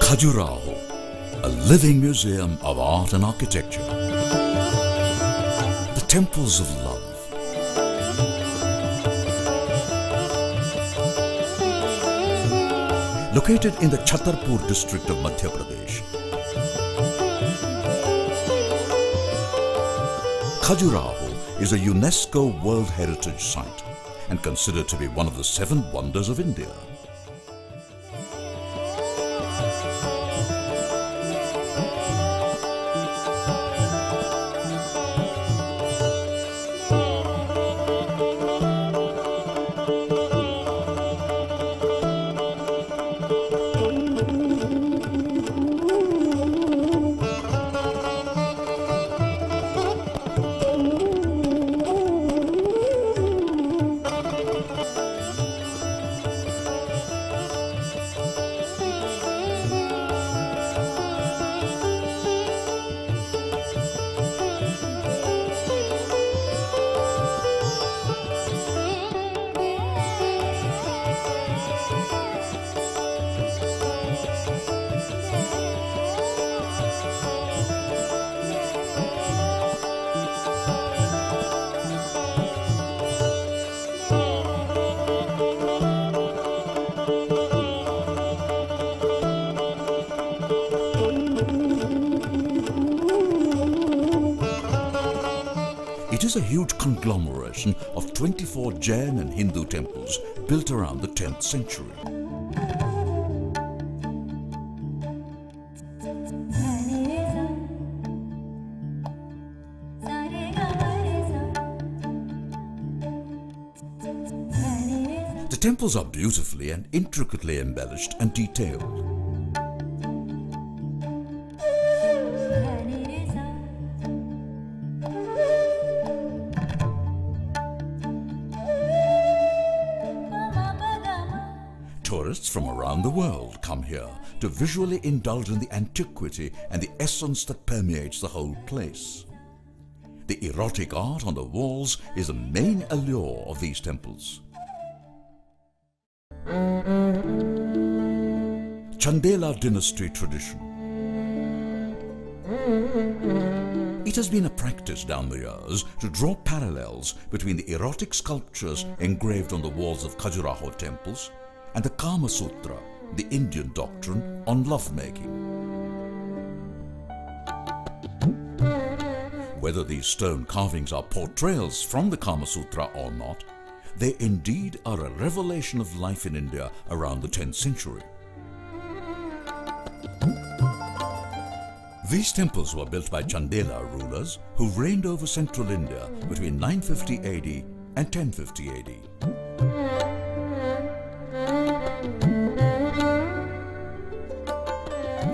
Khajuraho, a living museum of art and architecture. The temples of love. Located in the Chhattarpur district of Madhya Pradesh, Khajuraho is a UNESCO World Heritage Site and considered to be one of the 7 wonders of India. It is a huge conglomeration of 24 Jain and Hindu temples built around the 10th century. The temples are beautifully and intricately embellished and detailed. Tourists from around the world come here to visually indulge in the antiquity and the essence that permeates the whole place. The erotic art on the walls is the main allure of these temples. Chandela dynasty tradition. It has been a practice down the years to draw parallels between the erotic sculptures engraved on the walls of Khajuraho temples and the Kama Sutra, the Indian doctrine on lovemaking. Whether these stone carvings are portrayals from the Kama Sutra or not, they indeed are a revelation of life in India around the 10th century. These temples were built by Chandela rulers who reigned over central India between 950 AD and 1050 AD.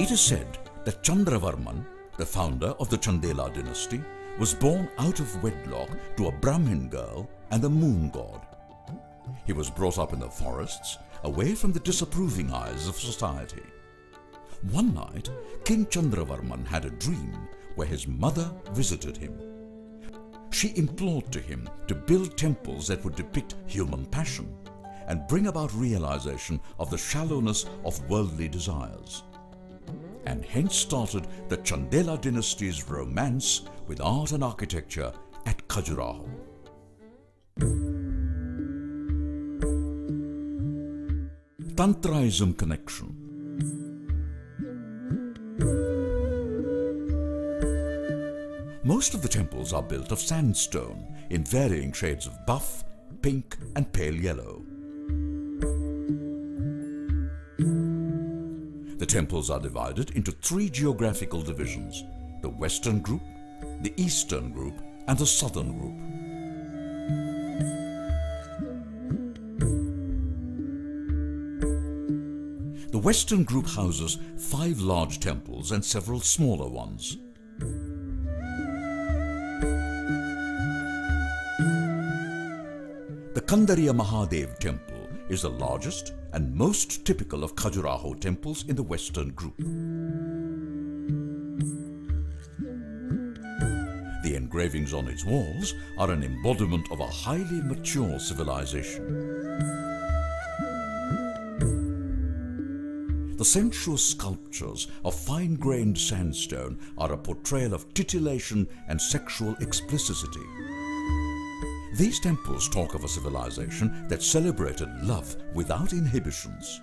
It is said that Chandravarman, the founder of the Chandela dynasty, was born out of wedlock to a Brahmin girl and the moon god. He was brought up in the forests, away from the disapproving eyes of society. One night, King Chandravarman had a dream where his mother visited him. She implored to him to build temples that would depict human passion and bring about realization of the shallowness of worldly desires, and hence started the Chandela dynasty's romance with art and architecture at Khajuraho. Tantraism connection. Most of the temples are built of sandstone in varying shades of buff, pink and pale yellow. The temples are divided into 3 geographical divisions: the Western Group, the Eastern Group and the Southern Group. The Western Group houses 5 large temples and several smaller ones. The Kandariya Mahadev Temple is the largest and most typical of Khajuraho temples in the Western group. The engravings on its walls are an embodiment of a highly mature civilization. The sensuous sculptures of fine-grained sandstone are a portrayal of titillation and sexual explicitity. These temples talk of a civilization that celebrated love without inhibitions.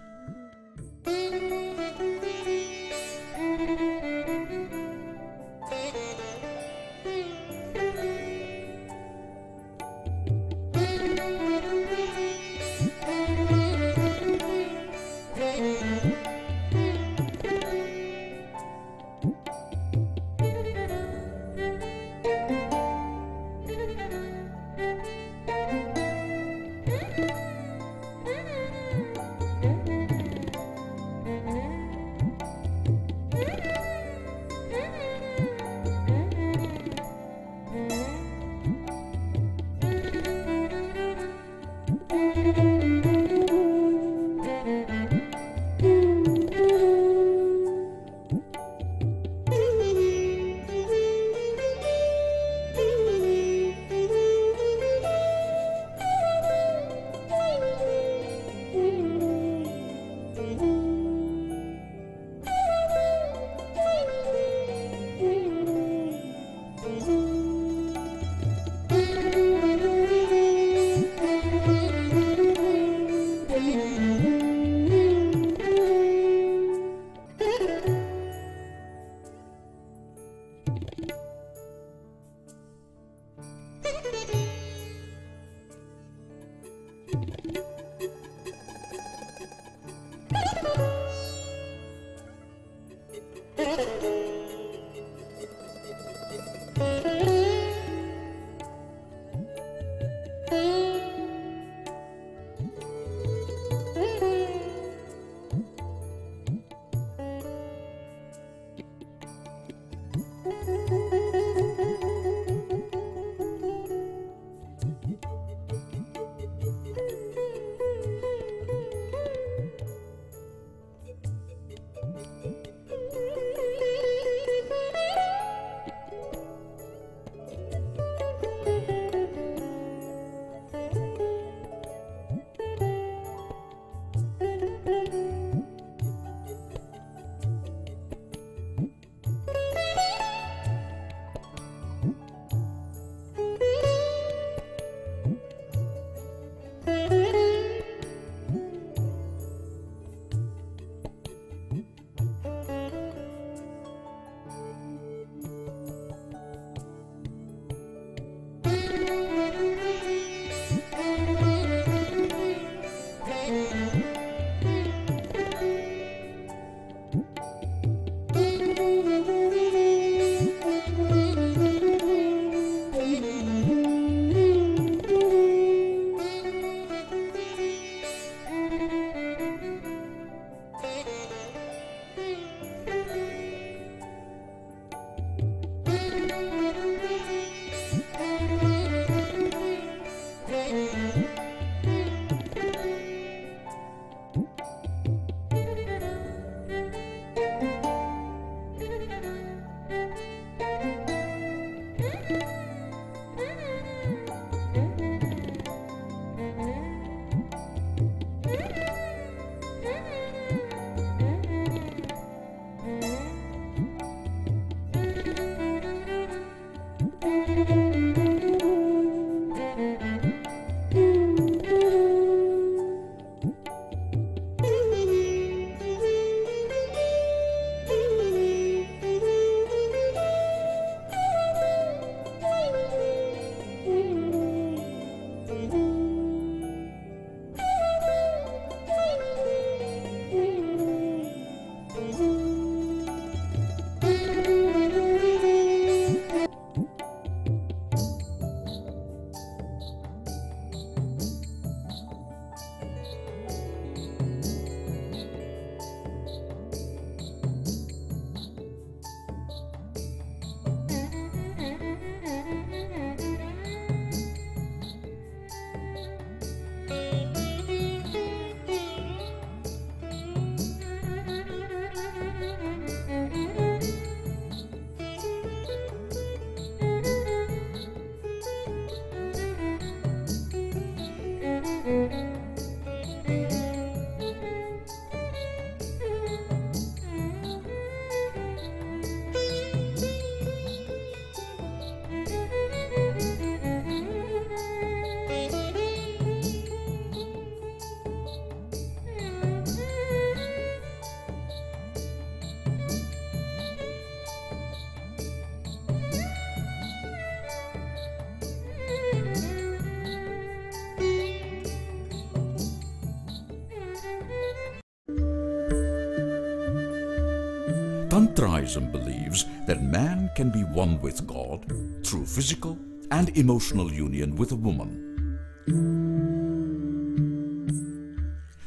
Tantraism believes that man can be one with God through physical and emotional union with a woman.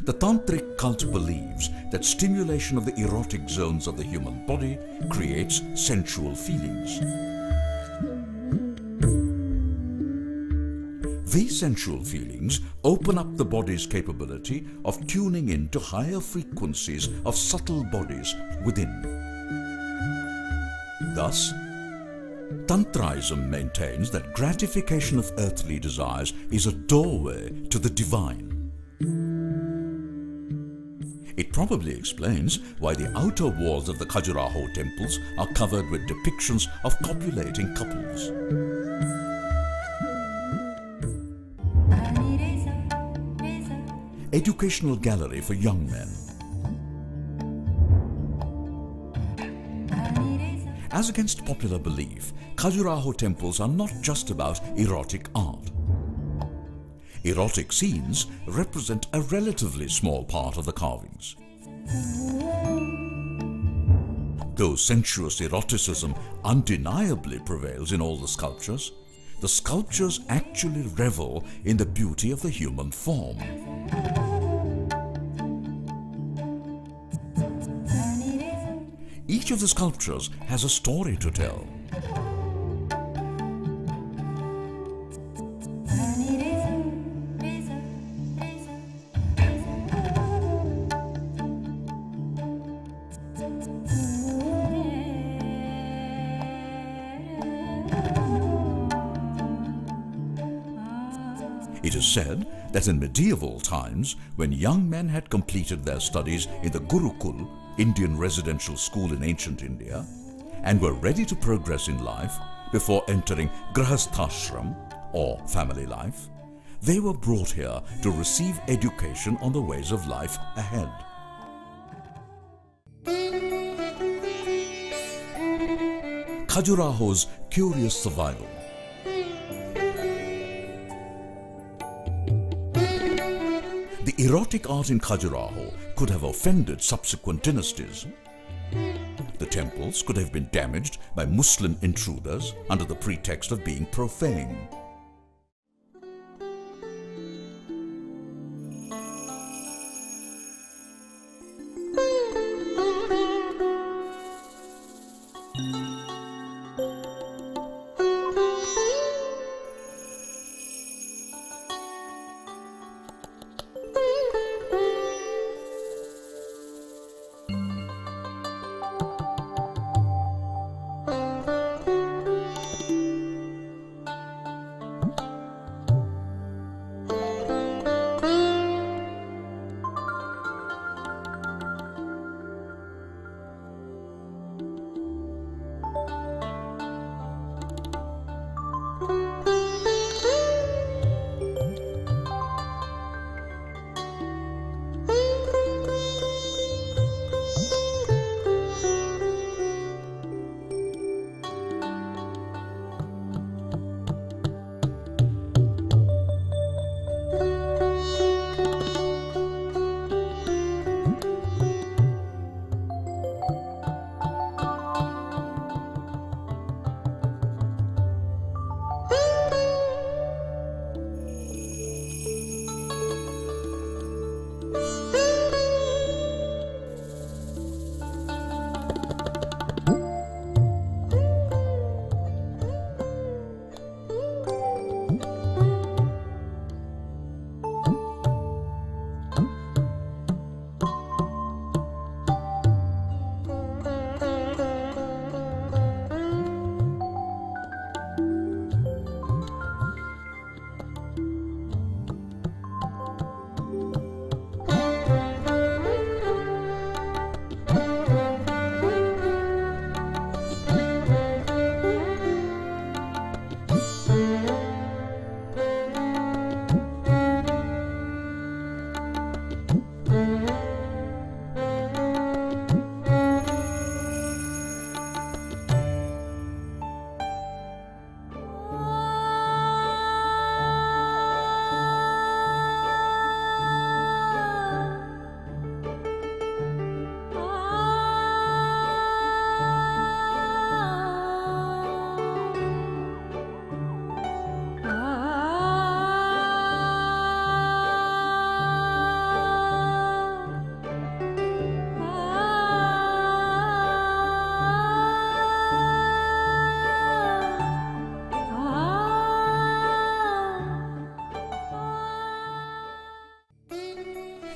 The Tantric cult believes that stimulation of the erotic zones of the human body creates sensual feelings. These sensual feelings open up the body's capability of tuning in to higher frequencies of subtle bodies within. Thus, Tantraism maintains that gratification of earthly desires is a doorway to the divine. It probably explains why the outer walls of the Khajuraho temples are covered with depictions of copulating couples. Educational gallery for young men. As against popular belief, Khajuraho temples are not just about erotic art. Erotic scenes represent a relatively small part of the carvings. Though sensuous eroticism undeniably prevails in all the sculptures actually revel in the beauty of the human form. Each of the sculptures has a story to tell. It is said that in medieval times, when young men had completed their studies in the Gurukul, Indian residential school in ancient India, and were ready to progress in life before entering Grihasthashram or family life, they were brought here to receive education on the ways of life ahead. Khajuraho's curious survival. The erotic art in Khajuraho could have offended subsequent dynasties. The temples could have been damaged by Muslim intruders under the pretext of being profane.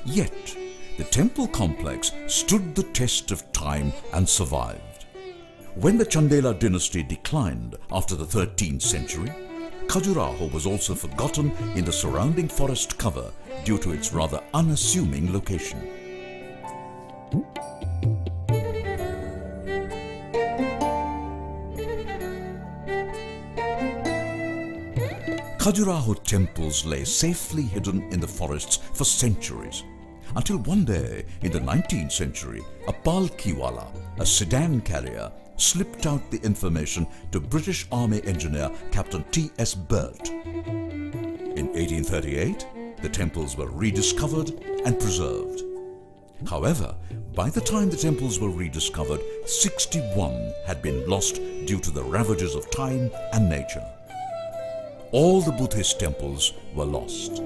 Yet, the temple complex stood the test of time and survived. When the Chandela dynasty declined after the 13th century, Khajuraho was also forgotten in the surrounding forest cover due to its rather unassuming location. Khajuraho temples lay safely hidden in the forests for centuries, until one day in the 19th century, a palkiwala, a sedan carrier, slipped out the information to British Army engineer Captain T.S. Burt. In 1838, the temples were rediscovered and preserved. However, by the time the temples were rediscovered, 61 had been lost due to the ravages of time and nature. All the Buddhist temples were lost.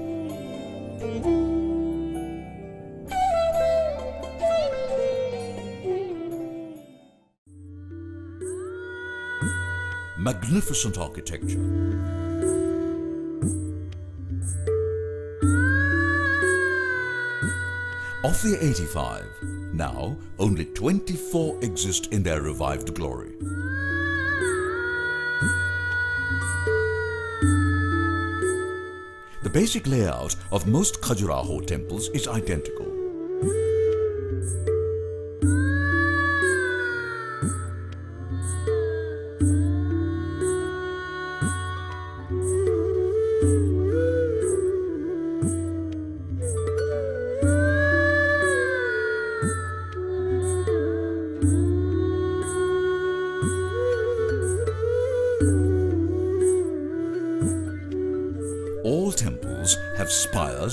Magnificent architecture. Of the 85, now only 24 exist in their revived glory. The basic layout of most Khajuraho temples is identical.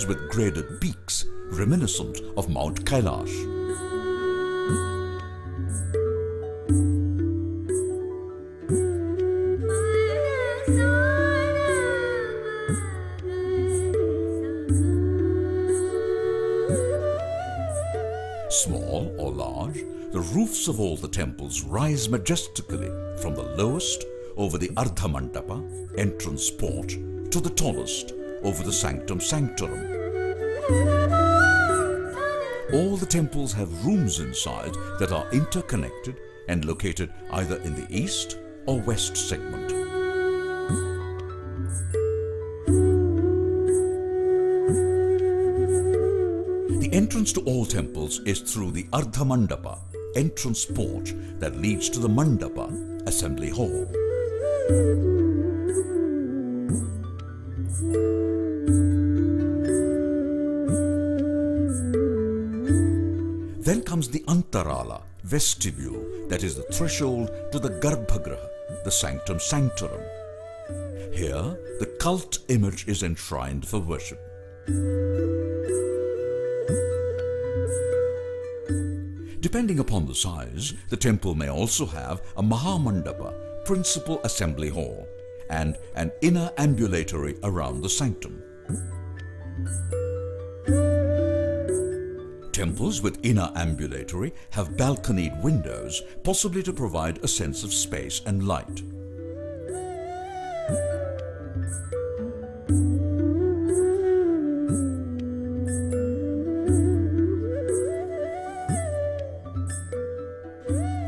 With graded peaks reminiscent of Mount Kailash. Small or large, the roofs of all the temples rise majestically from the lowest over the Ardhamandapa, entrance port, to the tallest over the Sanctum Sanctorum. All the temples have rooms inside that are interconnected and located either in the east or west segment. The entrance to all temples is through the Ardhamandapa, entrance porch that leads to the Mandapa, assembly hall. Then comes the Antarala, vestibule, that is the threshold to the Garbhagraha, the Sanctum Sanctorum. Here, the cult image is enshrined for worship. Depending upon the size, the temple may also have a Mahamandapa, principal assembly hall, and an inner ambulatory around the sanctum. Temples with inner ambulatory have balconied windows, possibly to provide a sense of space and light.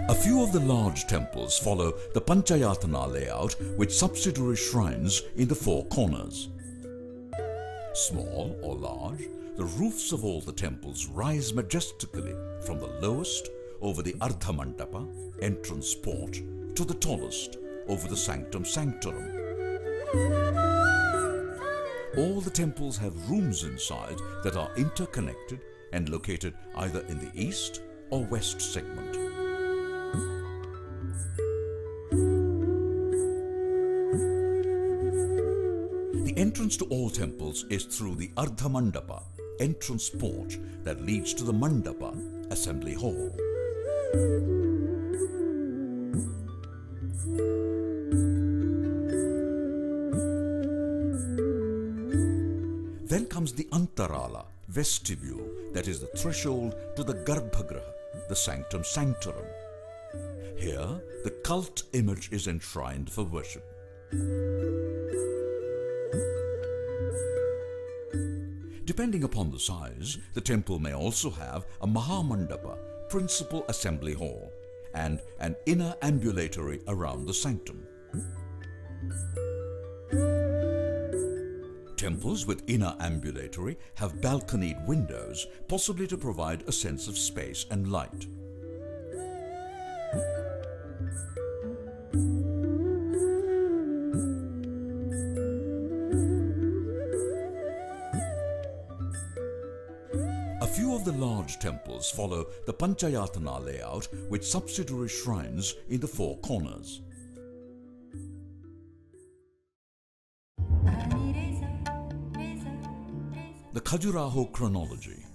A few of the large temples follow the Panchayatana layout with subsidiary shrines in the four corners. Small or large, the roofs of all the temples rise majestically from the lowest over the Ardhamandapa, entrance port, to the tallest over the Sanctum Sanctorum. All the temples have rooms inside that are interconnected and located either in the east or west segment. The entrance to all temples is through the Ardhamandapa, entrance porch that leads to the Mandapa, assembly hall. Then comes the Antarala, vestibule, that is the threshold to the Garbhagraha, the Sanctum Sanctorum. Here, the cult image is enshrined for worship. Depending upon the size, the temple may also have a Mahamandapa, principal assembly hall, and an inner ambulatory around the sanctum. Temples with inner ambulatory have balconied windows, possibly to provide a sense of space and light. The large temples follow the Panchayatana layout with subsidiary shrines in the four corners. The Khajuraho chronology.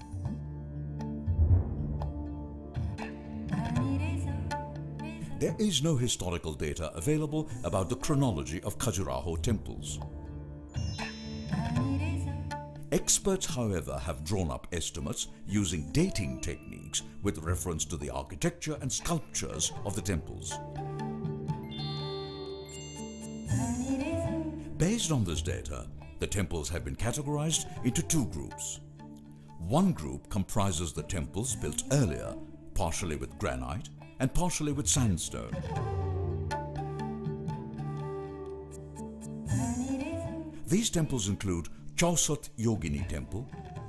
There is no historical data available about the chronology of Khajuraho temples. Experts, however, have drawn up estimates using dating techniques with reference to the architecture and sculptures of the temples. Based on this data, the temples have been categorized into two groups. One group comprises the temples built earlier, partially with granite and partially with sandstone. These temples include Chausat Yogini Temple,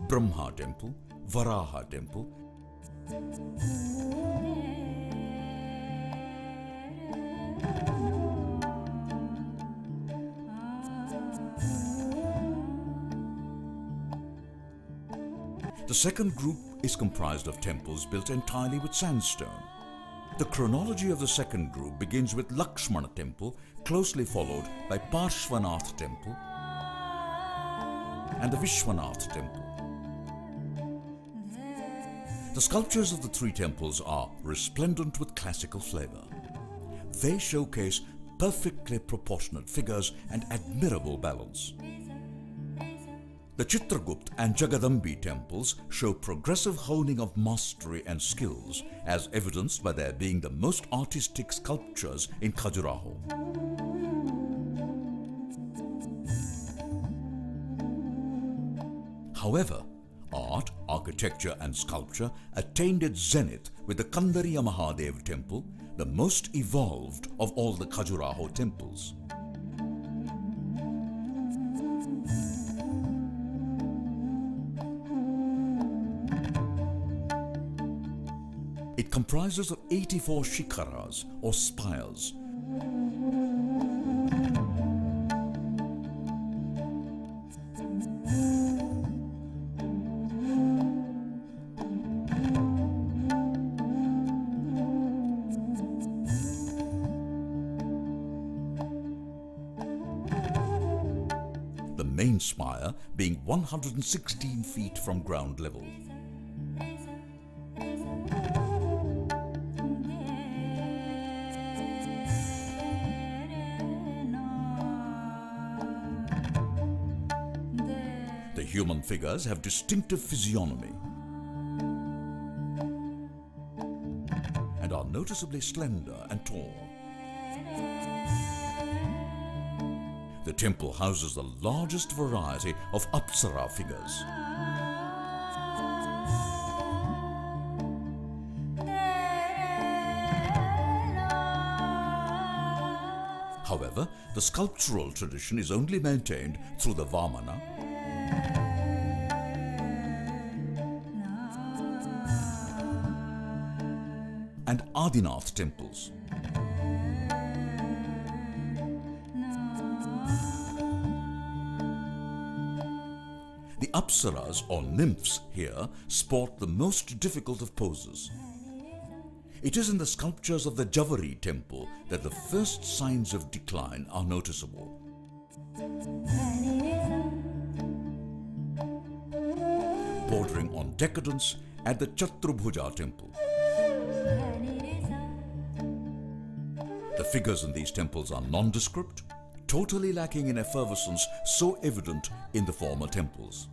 Brahma Temple, Varaha Temple, The second group is comprised of temples built entirely with sandstone. The chronology of the second group begins with Lakshmana Temple, closely followed by Parshvanath Temple and the Vishwanath Temple. The sculptures of the three temples are resplendent with classical flavor. They showcase perfectly proportionate figures and admirable balance. The Chitragupta and Jagadambi temples show progressive honing of mastery and skills, as evidenced by their being the most artistic sculptures in Khajuraho. However, art, architecture and sculpture attained its zenith with the Kandariya Mahadev Temple, the most evolved of all the Khajuraho temples. It comprises of 84 shikharas or spires, being 116 feet from ground level. The human figures have distinctive physiognomy and are noticeably slender and tall. The temple houses the largest variety of Apsara figures. However, the sculptural tradition is only maintained through the Vamana and Adinath temples. The Apsaras or nymphs here sport the most difficult of poses. It is in the sculptures of the Javari Temple that the first signs of decline are noticeable. Bordering on decadence at the Chaturbhuja Temple. The figures in these temples are nondescript, totally lacking in effervescence so evident in the former temples.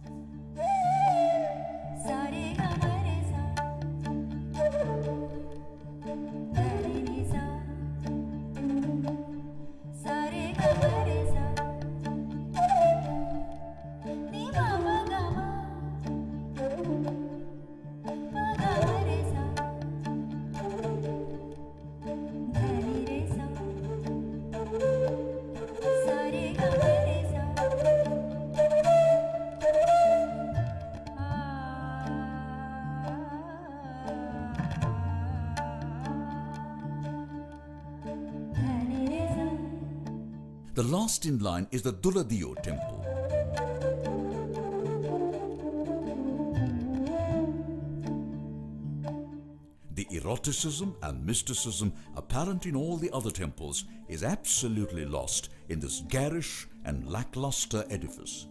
The last in line is the Duladeo Temple. The eroticism and mysticism apparent in all the other temples is absolutely lost in this garish and lackluster edifice.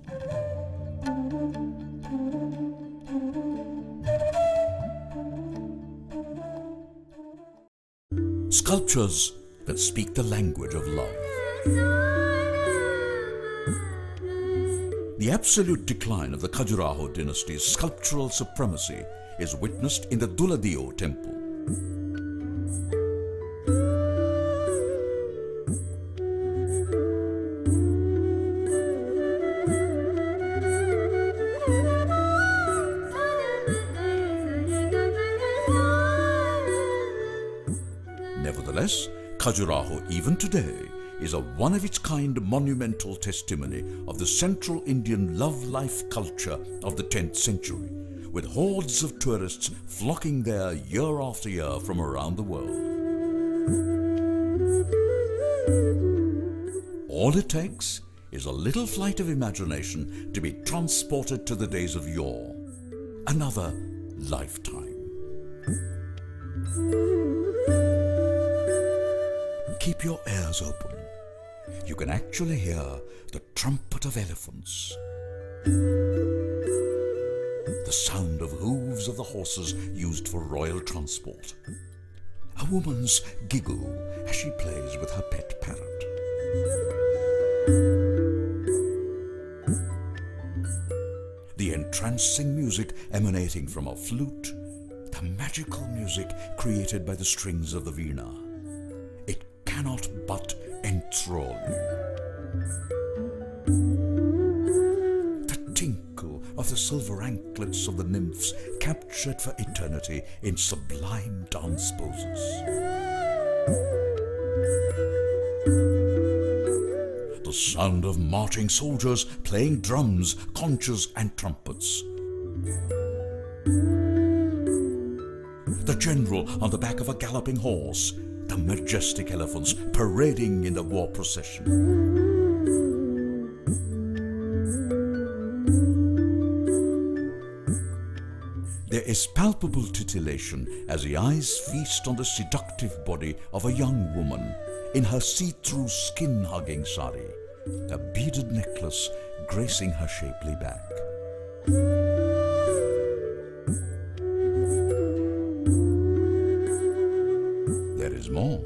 Sculptures that speak the language of love. The absolute decline of the Khajuraho dynasty's sculptural supremacy is witnessed in the Duladeo Temple. Nevertheless, Khajuraho even today is a one-of-its-kind monumental testimony of the central Indian love-life culture of the 10th century, with hordes of tourists flocking there year after year from around the world. All it takes is a little flight of imagination to be transported to the days of yore, another lifetime. Keep your ears open. You can actually hear the trumpet of elephants, the sound of hooves of the horses used for royal transport, a woman's giggle as she plays with her pet parrot. The entrancing music emanating from a flute, the magical music created by the strings of the veena. It cannot but enthrall you. The tinkle of the silver anklets of the nymphs captured for eternity in sublime dance poses. The sound of marching soldiers playing drums, conches and trumpets. The general on the back of a galloping horse. The majestic elephants parading in the war procession. There is palpable titillation as the eyes feast on the seductive body of a young woman in her see-through skin-hugging sari, a beaded necklace gracing her shapely back. More.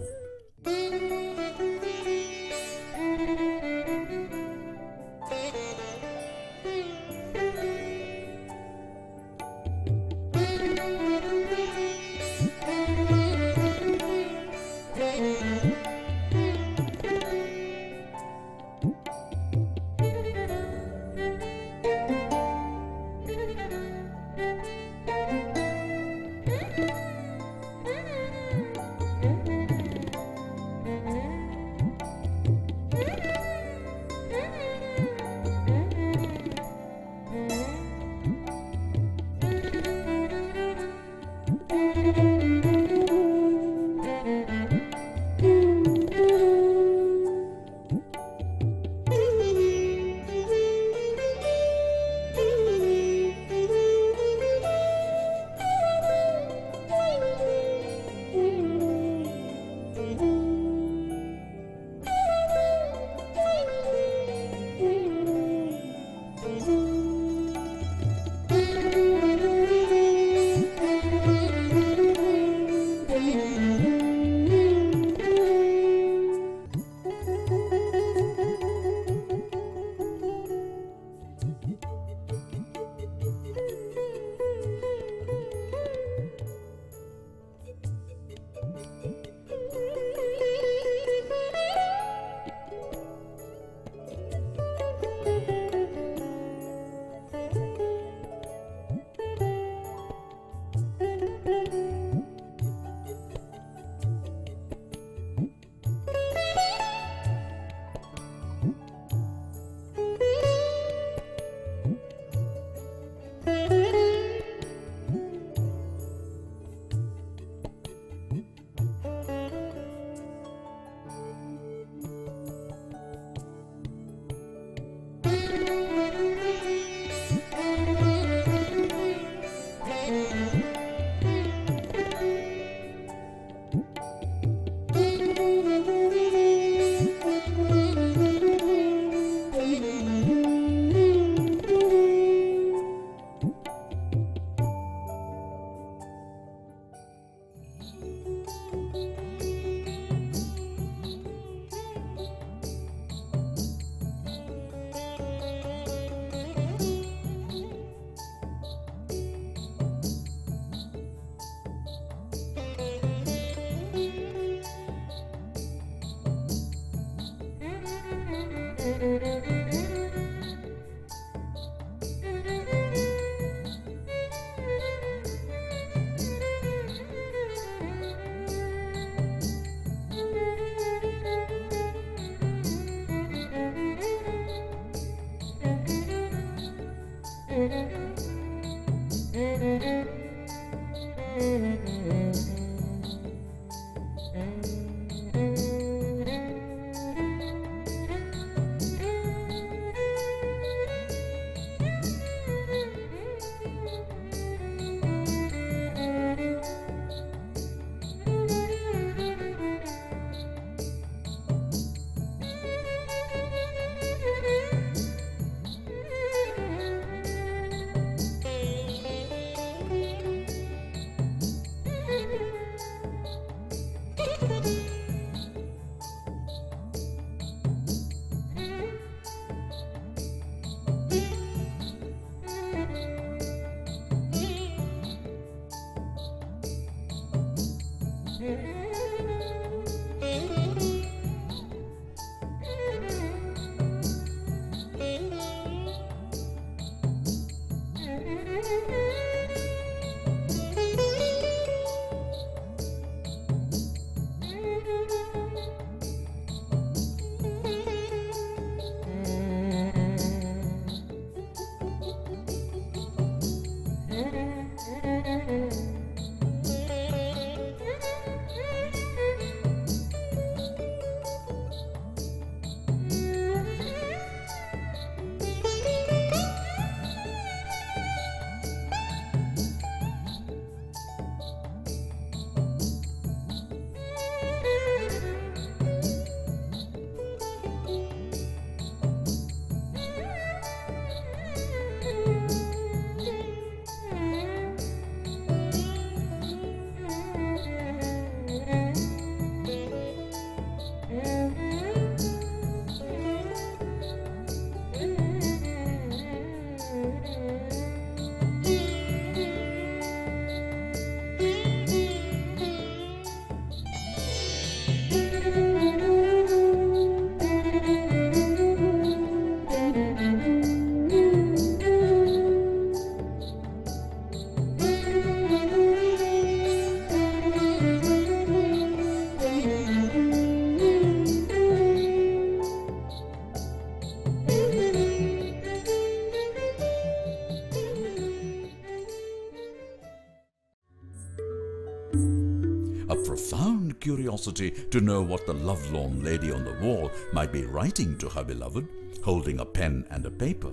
Curiosity to know what the lovelorn lady on the wall might be writing to her beloved, holding a pen and a paper.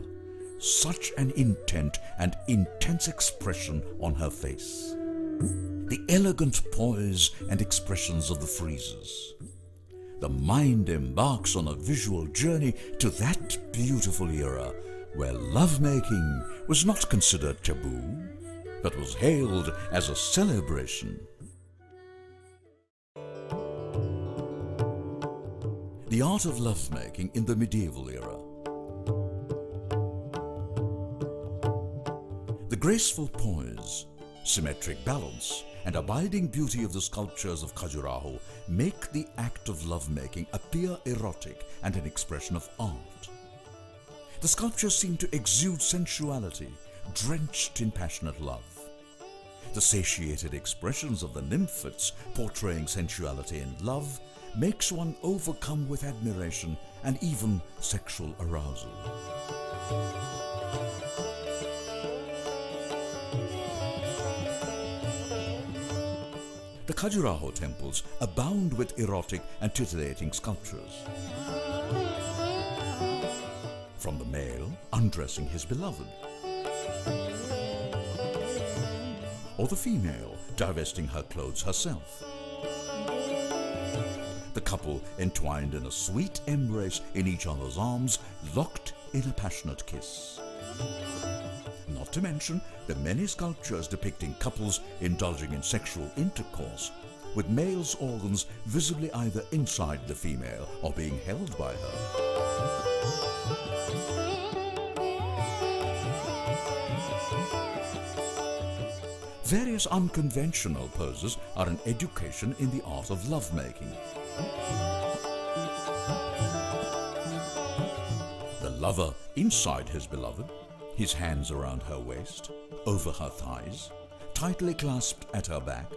Such an intent and intense expression on her face. The elegant poise and expressions of the friezes. The mind embarks on a visual journey to that beautiful era where lovemaking was not considered taboo, but was hailed as a celebration. The art of lovemaking in the medieval era. The graceful poise, symmetric balance, and abiding beauty of the sculptures of Khajuraho make the act of lovemaking appear erotic and an expression of art. The sculptures seem to exude sensuality, drenched in passionate love. The satiated expressions of the nymphets portraying sensuality and love makes one overcome with admiration and even sexual arousal. The Khajuraho temples abound with erotic and titillating sculptures. From the male undressing his beloved, or the female divesting her clothes herself. The couple entwined in a sweet embrace in each other's arms, locked in a passionate kiss. Not to mention the many sculptures depicting couples indulging in sexual intercourse, with male's organs visibly either inside the female or being held by her. Various unconventional poses are an education in the art of lovemaking. lover inside his beloved, his hands around her waist, over her thighs, tightly clasped at her back,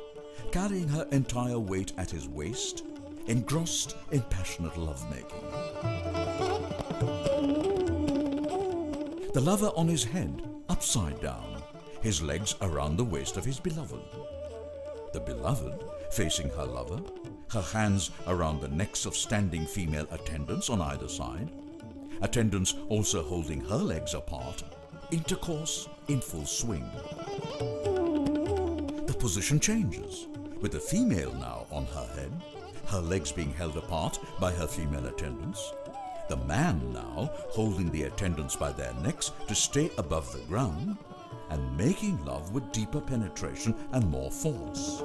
carrying her entire weight at his waist, engrossed in passionate lovemaking. The lover on his head, upside down, his legs around the waist of his beloved. The beloved facing her lover, her hands around the necks of standing female attendants on either side, attendants also holding her legs apart, intercourse in full swing. The position changes, with the female now on her head, her legs being held apart by her female attendants, the man now holding the attendants by their necks to stay above the ground, and making love with deeper penetration and more force.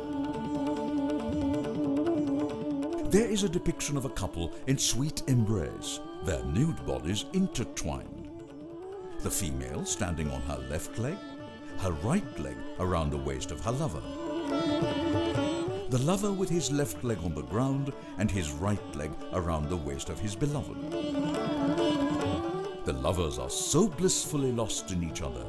There is a depiction of a couple in sweet embrace, their nude bodies intertwined. The female standing on her left leg, her right leg around the waist of her lover. The lover with his left leg on the ground and his right leg around the waist of his beloved. The lovers are so blissfully lost in each other.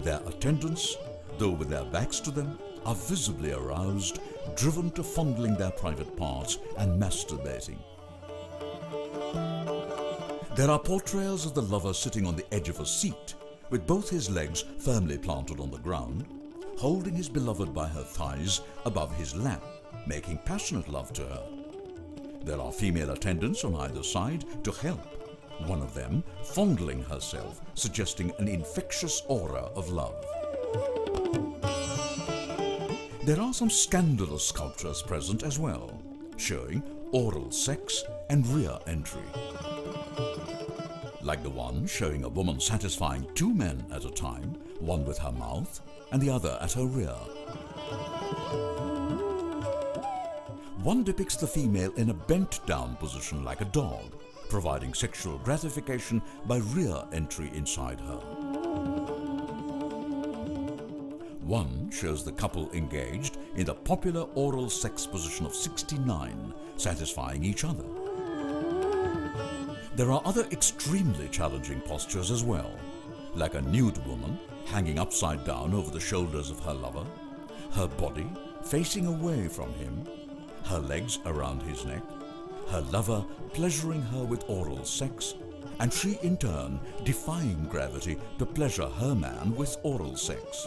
Their attendants, though with their backs to them, are visibly aroused, driven to fondling their private parts and masturbating. There are portrayals of the lover sitting on the edge of a seat, with both his legs firmly planted on the ground, holding his beloved by her thighs above his lap, making passionate love to her. There are female attendants on either side to help, one of them fondling herself, suggesting an infectious aura of love. There are some scandalous sculptures present as well, showing oral sex and rear entry. Like the one showing a woman satisfying two men at a time, one with her mouth and the other at her rear. One depicts the female in a bent-down position like a dog, providing sexual gratification by rear entry inside her. One shows the couple engaged in the popular oral sex position of 69, satisfying each other. There are other extremely challenging postures as well, like a nude woman hanging upside down over the shoulders of her lover, her body facing away from him, her legs around his neck, her lover pleasuring her with oral sex, and she in turn defying gravity to pleasure her man with oral sex.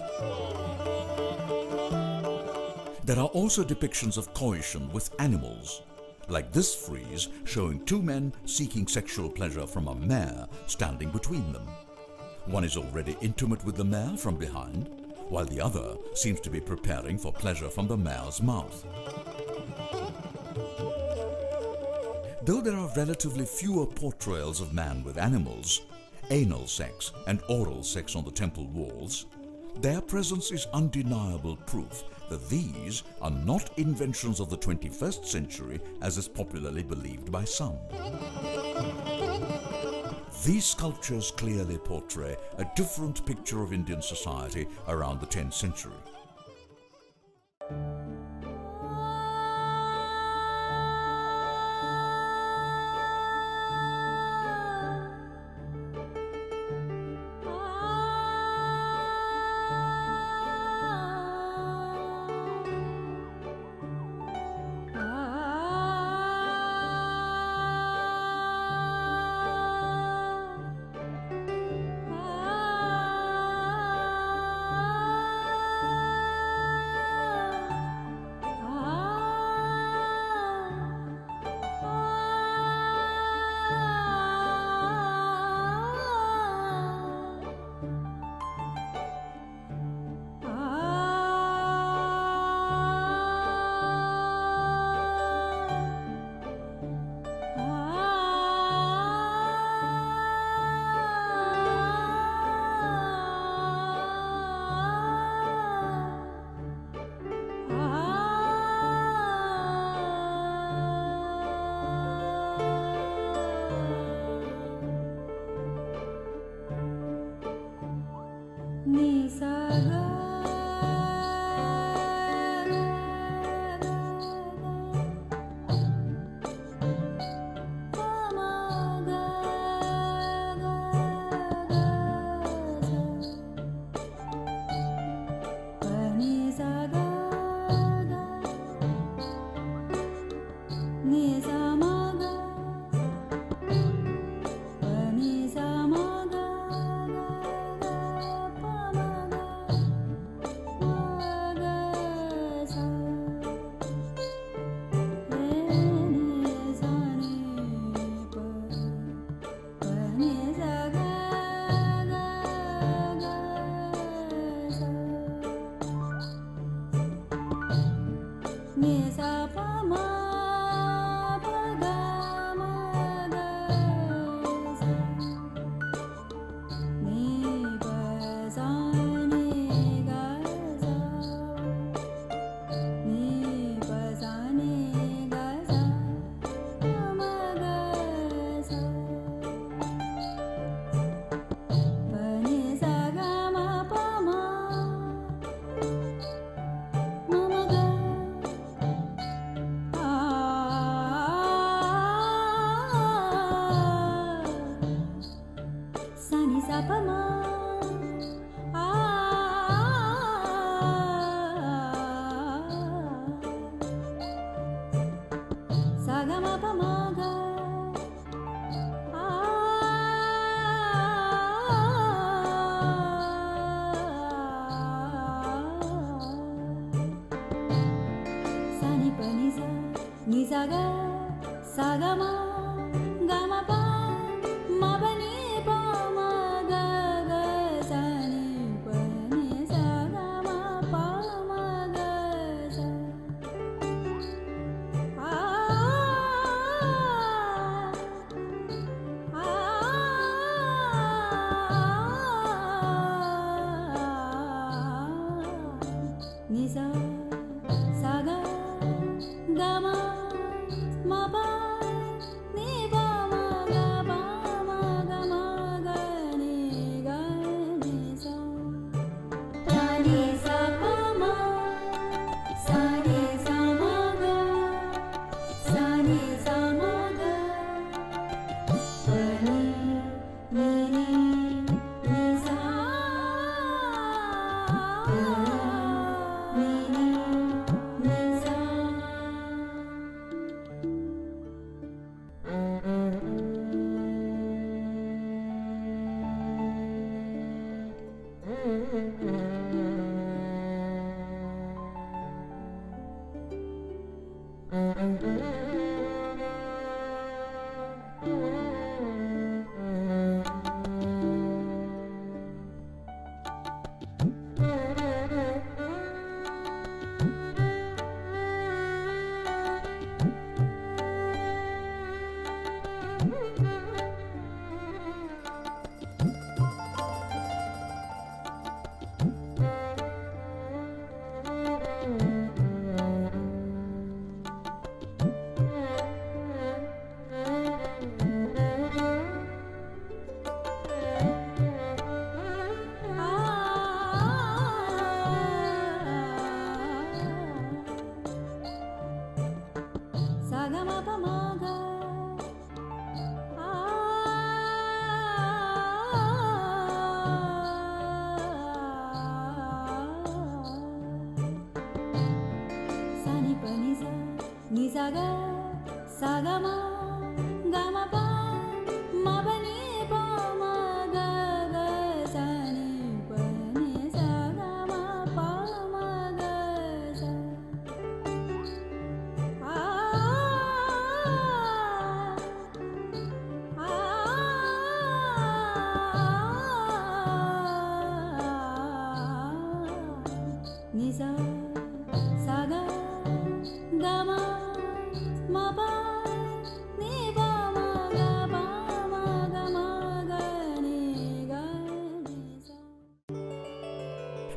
There are also depictions of coition with animals, like this frieze showing two men seeking sexual pleasure from a mare standing between them. One is already intimate with the mare from behind, while the other seems to be preparing for pleasure from the mare's mouth. Though there are relatively fewer portrayals of man with animals, anal sex and oral sex on the temple walls, their presence is undeniable proof that these are not inventions of the 21st century as is popularly believed by some. These sculptures clearly portray a different picture of Indian society around the 10th century.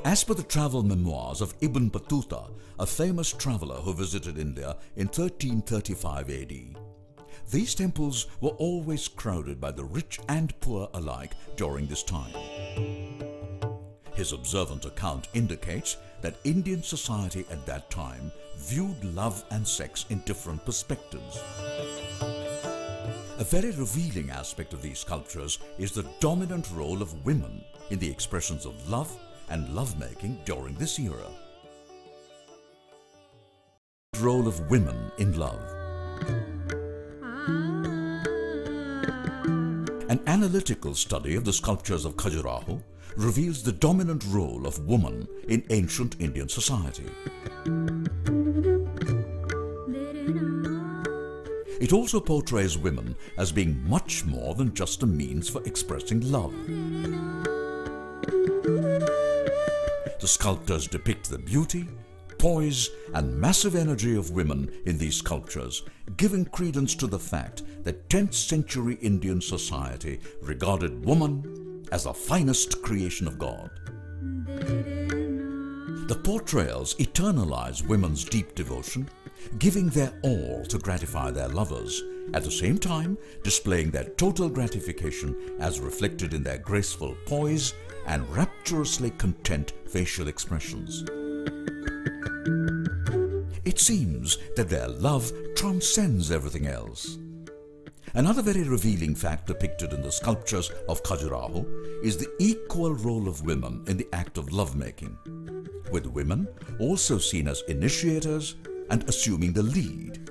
As per the travel memoirs of Ibn Battuta, a famous traveller who visited India in 1335 AD, these temples were always crowded by the rich and poor alike during this time. His observant account indicates that Indian society at that time viewed love and sex in different perspectives. A very revealing aspect of these cultures is the dominant role of women in the expressions of love and lovemaking during this era. The role of women in love. An analytical study of the sculptures of Khajuraho reveals the dominant role of woman in ancient Indian society. It also portrays women as being much more than just a means for expressing love. The sculptors depict the beauty, poise and massive energy of women in these sculptures, giving credence to the fact that 10th century Indian society regarded woman as the finest creation of God. The portrayals eternalize women's deep devotion, giving their all to gratify their lovers, at the same time displaying their total gratification as reflected in their graceful poise and rapturously content facial expressions. It seems that their love transcends everything else. Another very revealing fact depicted in the sculptures of Khajuraho is the equal role of women in the act of lovemaking, with women also seen as initiators and assuming the lead,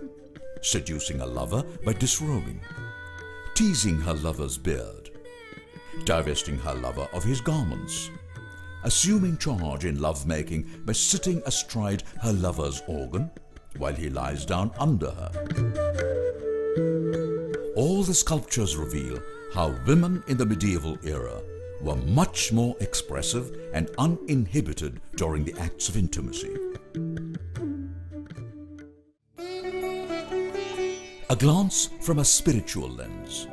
seducing a lover by disrobing, teasing her lover's beard, divesting her lover of his garments, assuming charge in lovemaking by sitting astride her lover's organ while he lies down under her. All the sculptures reveal how women in the medieval era were much more expressive and uninhibited during the acts of intimacy. A glance from a spiritual lens.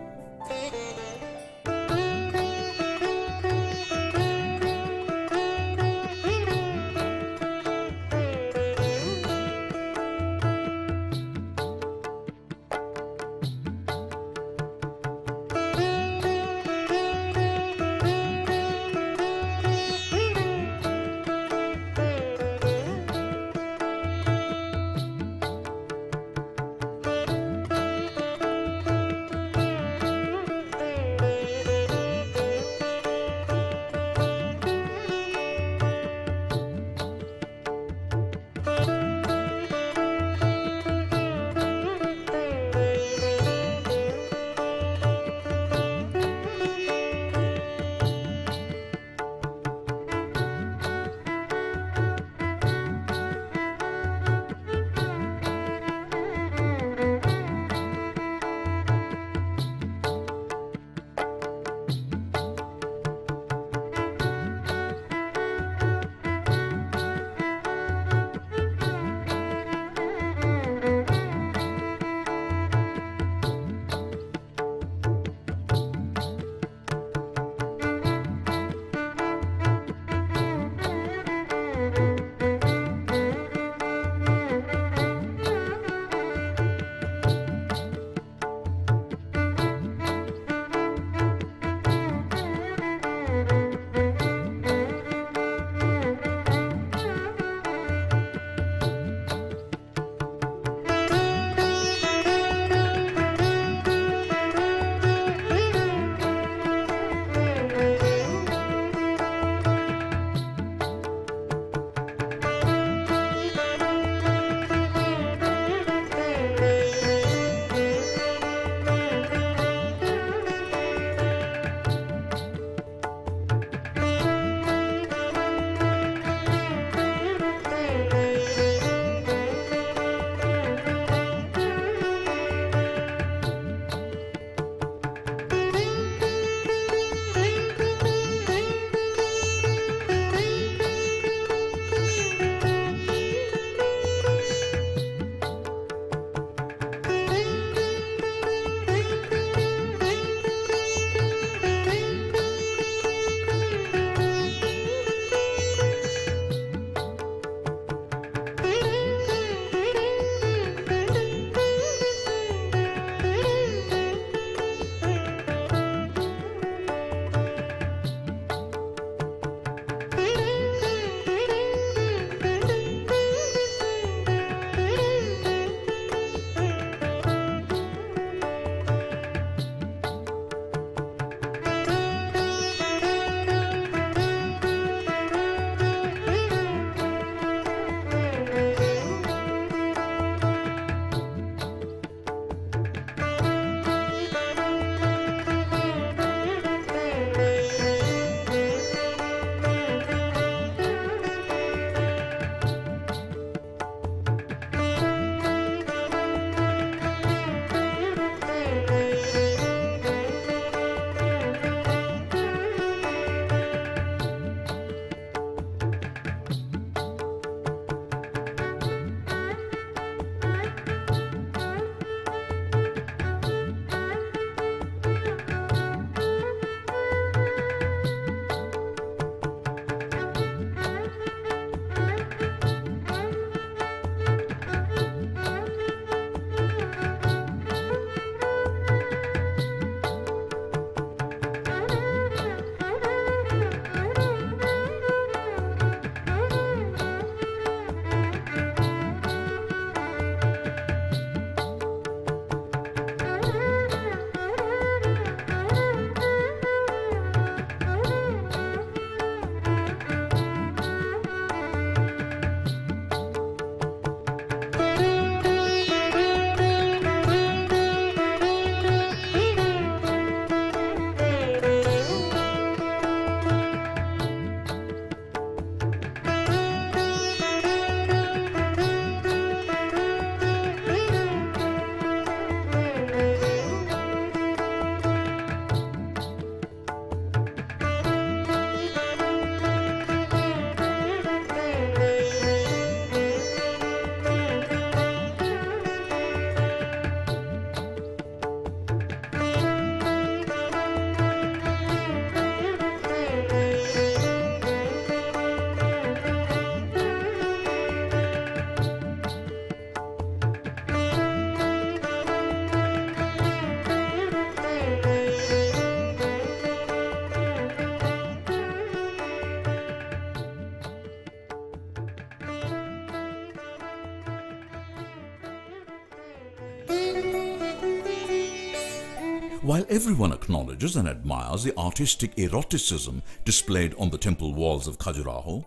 While everyone acknowledges and admires the artistic eroticism displayed on the temple walls of Khajuraho,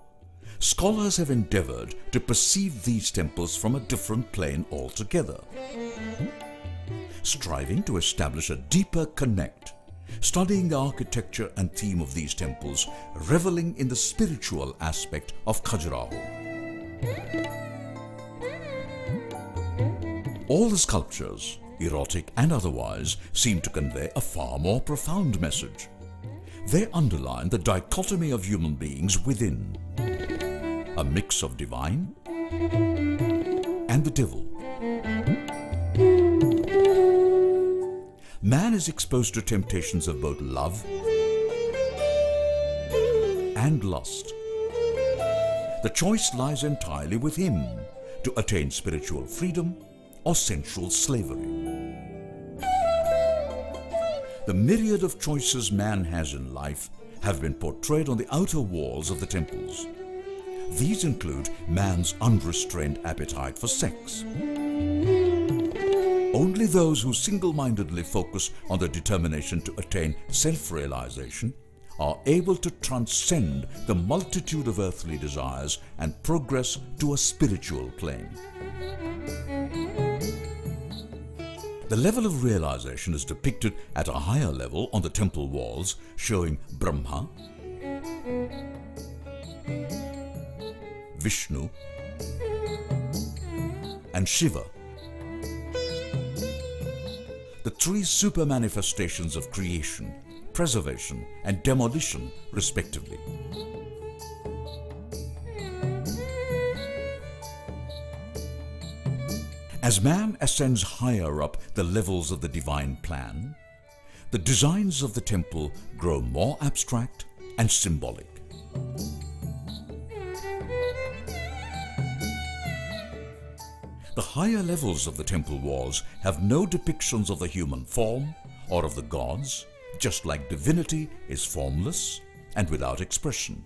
scholars have endeavored to perceive these temples from a different plane altogether, striving to establish a deeper connect, studying the architecture and theme of these temples, reveling in the spiritual aspect of Khajuraho. All the sculptures, erotic and otherwise, seem to convey a far more profound message. They underline the dichotomy of human beings within, a mix of divine and the devil. Man is exposed to temptations of both love and lust. The choice lies entirely with him to attain spiritual freedom or sensual slavery. The myriad of choices man has in life have been portrayed on the outer walls of the temples. These include man's unrestrained appetite for sex. Only those who single-mindedly focus on the determination to attain self-realization are able to transcend the multitude of earthly desires and progress to a spiritual plane. The level of realization is depicted at a higher level on the temple walls, showing Brahma, Vishnu and Shiva, the three super manifestations of creation, preservation and demolition respectively. As man ascends higher up the levels of the divine plan, the designs of the temple grow more abstract and symbolic. The higher levels of the temple walls have no depictions of the human form or of the gods, just like divinity is formless and without expression.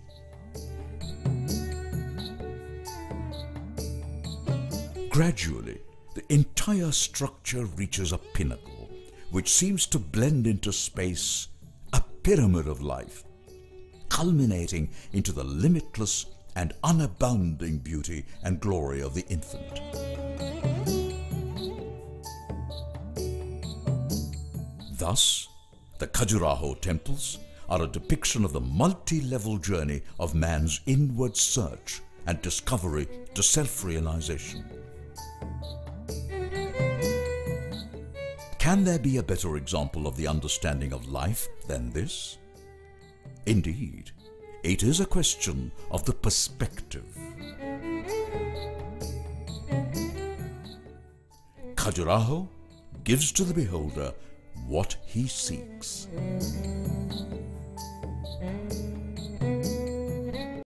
Gradually, the entire structure reaches a pinnacle, which seems to blend into space, a pyramid of life, culminating into the limitless and unabounding beauty and glory of the infinite. Thus, the Khajuraho temples are a depiction of the multi-level journey of man's inward search and discovery to self-realization. Can there be a better example of the understanding of life than this? Indeed, it is a question of the perspective. Khajuraho gives to the beholder what he seeks.